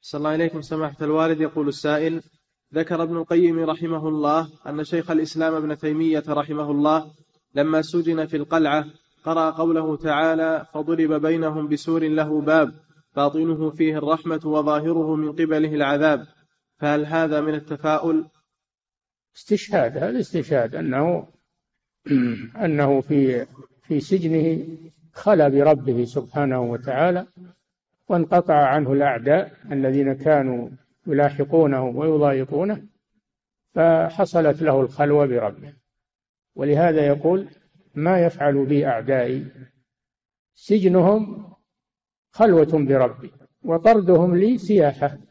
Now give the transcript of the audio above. صلى الله إليكم سماحة الوالد. يقول السائل: ذكر ابن القيم رحمه الله أن شيخ الإسلام ابن تيمية رحمه الله لما سجن في القلعة قرأ قوله تعالى: فضرب بينهم بسور له باب باطنه فيه الرحمة وظاهره من قبله العذاب، فهل هذا من التفاؤل؟ استشهاد، هذا استشهاد أنه في سجنه خلى بربه سبحانه وتعالى، وانقطع عنه الأعداء الذين كانوا يلاحقونه ويضايقونه، فحصلت له الخلوة بربه. ولهذا يقول: ما يفعل بي أعدائي، سجنهم خلوة بربي وطردهم لي سياحة.